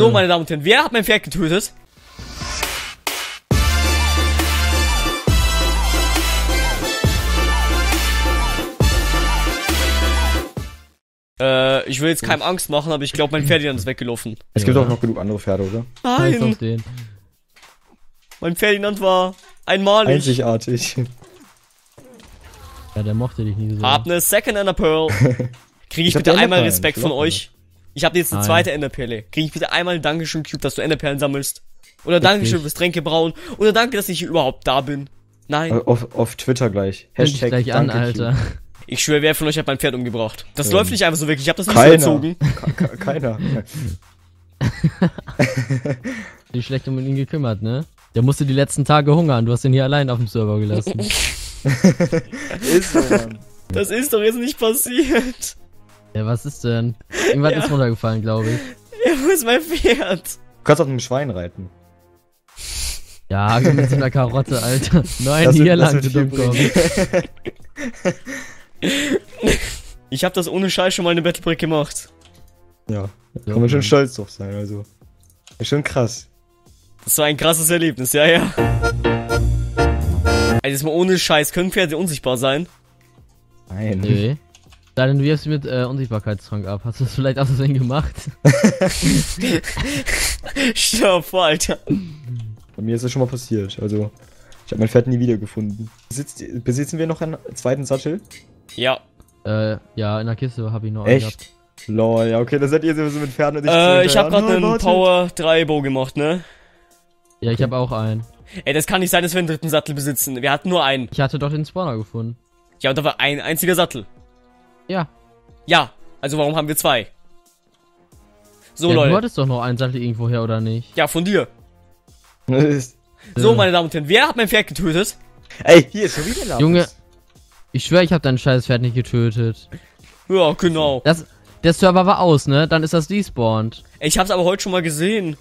So, meine Damen und Herren, wer hat mein Pferd getötet? Ich will jetzt keinem Angst machen, aber ich glaube, mein Ferdinand ist weggelaufen. Es gibt auch noch genug andere Pferde, oder? Nein! Mein Ferdinand war einmalig. Einzigartig. Ja, der mochte dich nie so. Hab ne second Ender Pearl. Krieg ich bitte einmal Respekt von euch? Ich habe jetzt eine zweite Enderperle. Krieg ich bitte einmal ein Dankeschön, Cube, dass du Enderperlen sammelst? Oder Dankeschön fürs Tränke brauen? Oder danke, dass ich hier überhaupt da bin? Nein. Auf Twitter gleich. Hashtag gleich an, Alter. Ich schwöre, wer von euch hat mein Pferd umgebracht? Das läuft nicht einfach so wirklich. Ich habe das nicht erzogen. Keiner. Die schlecht um ihn gekümmert, ne? Der musste die letzten Tage hungern. Du hast ihn hier allein auf dem Server gelassen. Ist so, Mann. Das ist doch jetzt nicht passiert. Ja, was ist denn? Irgendwas ist runtergefallen, glaube ich. Ja, wo ist mein Pferd? Du kannst auf einem Schwein reiten. Ja, mit so einer Karotte, Alter. Nein, das hier lang zu dumm kommen. Ich hab das ohne Scheiß schon mal eine Battlebrick gemacht. Ja, da kann man schon stolz drauf sein, also. Ist schon krass. Das war ein krasses Erlebnis, ja, ja. Also jetzt mal ohne Scheiß, können Pferde unsichtbar sein? Nein. Nee. Da denn du wirfst mit Unsichtbarkeitstrank ab. Hast du das vielleicht auch so gemacht? Stell vor, Alter. Bei mir ist das schon mal passiert. Also, ich habe mein Pferd nie wiedergefunden. Besitzen wir noch einen zweiten Sattel? Ja. Ja, in der Kiste habe ich noch einen gehabt. Echt? Lol, ja, okay, das seid ihr sowieso mit Pferden und ich ich habe gerade einen Power 3 Bow gemacht, ne? Ja, ich habe auch einen. Ey, das kann nicht sein, dass wir einen dritten Sattel besitzen. Wir hatten nur einen. Ich hatte doch den Spawner gefunden. Ja, und da war ein einziger Sattel. Ja. Ja, also warum haben wir zwei? So, ja, Leute. Du hattest doch noch einen Sattel irgendwo her, oder nicht? Ja, von dir. So, meine Damen und Herren, wer hat mein Pferd getötet? Ey, hier ist schon wieder Lapis. Junge, ich schwöre, ich habe dein scheiß Pferd nicht getötet. Ja, genau. Der Server war aus, ne? Dann ist das despawned. Ey, ich hab's aber heute schon mal gesehen.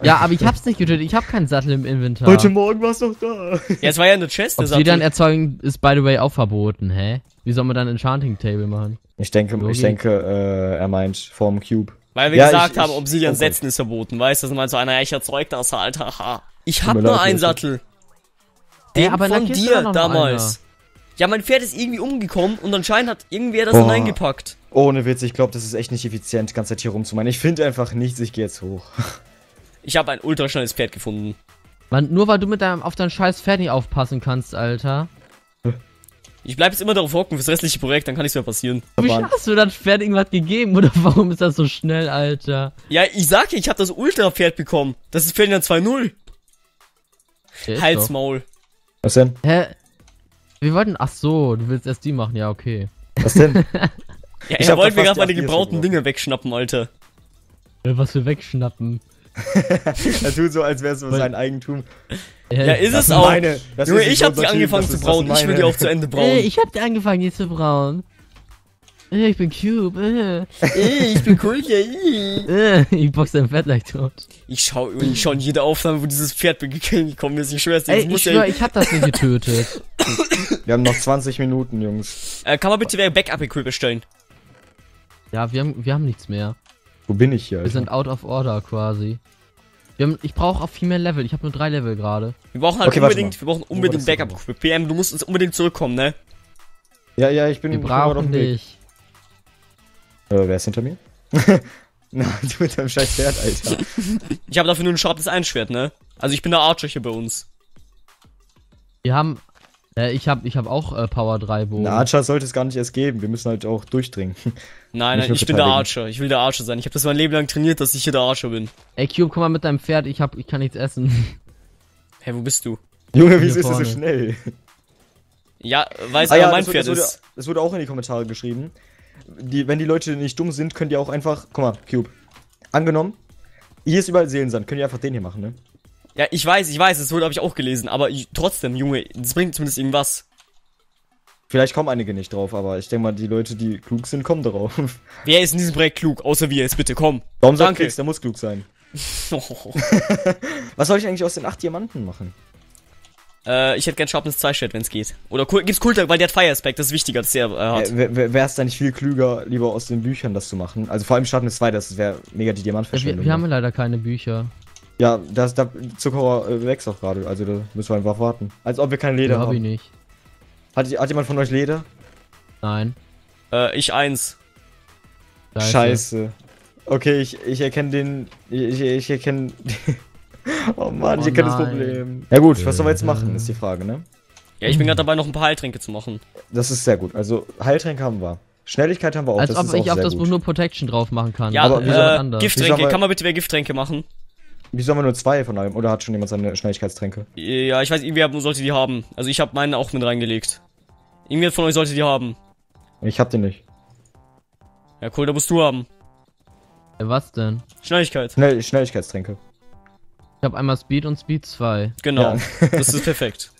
Ja, aber ich hab's nicht getötet. Ich hab keinen Sattel im Inventar. Heute Morgen war's doch da. Ja, es war ja eine Chest, der Sattel. Dann erzeugen ist, by the way, auch verboten, hä? Wie soll man dann Enchanting Table machen? Ich denke, er meint vorm Cube. Weil wir gesagt haben, Obsidian setzen ist verboten, weißt du? Das meint so einer, ich erzeug das halt, haha. Ich hab nur einen Sattel. Der von dir damals. Ja, mein Pferd ist irgendwie umgekommen und anscheinend hat irgendwer das hineingepackt. Ohne Witz, ich glaube, das ist echt nicht effizient, die ganze Zeit hier rumzumachen. Ich finde einfach nichts, ich gehe jetzt hoch. Ich habe ein ultraschnelles Pferd gefunden. Mann, nur weil du mit auf dein scheiß Pferd nicht aufpassen kannst, Alter. Ich bleib jetzt immer darauf hocken fürs restliche Projekt, dann kann nichts mehr passieren. Wie hast du das Pferd irgendwas gegeben, oder warum ist das so schnell, Alter? Ja, ich sag ja, ich hab das Ultra-Pferd bekommen. Das ist Ferdinand 2.0. Halsmaul. Was denn? Hä? Wir wollten... Ach so, du willst erst die machen, ja, okay. Was denn? Ja, ich wollte mir gerade meine gebrauten Dinge wegschnappen, Alter. Was für wegschnappen? Er tut so, als wäre es sein Eigentum. Ja, ist es auch. Nur ich hab die angefangen zu brauen, ich will die auch zu Ende brauen. Ich hab die angefangen, die zu brauen. Ich bin Cube. Ich bin cool hier. Ich box dein Pferd leicht tot. Ich schau schon jede Aufnahme, wo dieses Pferd gekommen ist. Ich schwör's dir, ich hab das nicht getötet. Wir haben noch 20 Minuten, Jungs. Kann man bitte Backup-Equip bestellen? Ja, wir haben nichts mehr. Wo bin ich hier? Alter? Wir sind out of order quasi. Ich brauche auch viel mehr Level. Ich habe nur 3 Level gerade. Wir brauchen halt unbedingt Backup. PM, du musst uns unbedingt zurückkommen, ne? Ja, ja, ich bin im Weg. Wer ist hinter mir? Na, du mit deinem scheiß Pferd, Alter. Ich habe dafür nur ein scharfes Einschwert, ne? Also ich bin der Archer hier bei uns. Wir haben... Ich hab auch Power 3 Bogen. Na, Archer sollte es gar nicht erst geben. Wir müssen halt auch durchdringen. Nein, ich bin der Archer. Ich will der Archer sein. Ich habe das mein Leben lang trainiert, dass ich hier der Archer bin. Ey, Cube, komm mal mit deinem Pferd. Ich kann nichts essen. Hey, wo bist du? Junge, wieso ist das so schnell? Ja, weiß ja, mein Pferd ist. Es wurde auch in die Kommentare geschrieben. Wenn die Leute nicht dumm sind, könnt ihr auch einfach... Guck mal, Cube. Angenommen, hier ist überall Seelensand. Könnt ihr einfach den hier machen, ne? Ja, ich weiß, das habe ich auch gelesen, aber trotzdem, Junge, das bringt zumindest irgendwas. Vielleicht kommen einige nicht drauf, aber ich denke mal, die Leute, die klug sind, kommen drauf. Wer ist in diesem Projekt klug, außer wir jetzt, bitte, komm. Warum sagt Keks, der muss klug sein. Was soll ich eigentlich aus den 8 Diamanten machen? Ich hätte gern Sharpness 2 Schwert, wenn es geht. Oder gibt's Kulter, weil der hat Fire Aspect, das ist wichtiger, dass der hat. Wär's da nicht viel klüger, lieber aus den Büchern das zu machen? Also vor allem Sharpness 2, das wäre mega die Diamantverschwendung. Wir haben leider keine Bücher. Ja, da Zuckerrohr wächst auch gerade, also da müssen wir einfach warten. Als ob wir kein Leder haben. Hab ich nicht. Hat jemand von euch Leder? Nein. Ich eins. Scheiße. Okay, ich erkenne den... Ich erkenne... Oh Mann, ich erkenne das Problem. Ja gut, was soll man jetzt machen, ist die Frage, ne? Ja, ich bin gerade dabei, noch ein paar Heiltränke zu machen. Das ist sehr gut, also Heiltränke haben wir. Schnelligkeit haben wir auch, das ist auch sehr gut. Als ob ich auf das Buch nur Protection drauf machen kann. Ja, aber Gifttränke, kann man bitte mehr Gifttränke machen? Wieso haben wir nur zwei von einem? Oder hat schon jemand seine Schnelligkeitstränke? Ja, ich weiß, irgendwer sollte die haben. Also ich habe meinen auch mit reingelegt. Irgendwer von euch sollte die haben. Ich hab den nicht. Ja cool, da musst du haben. Was denn? Schnelligkeit. Schnelligkeitstränke. Ich habe einmal Speed und Speed 2. Genau, ja. Das ist perfekt.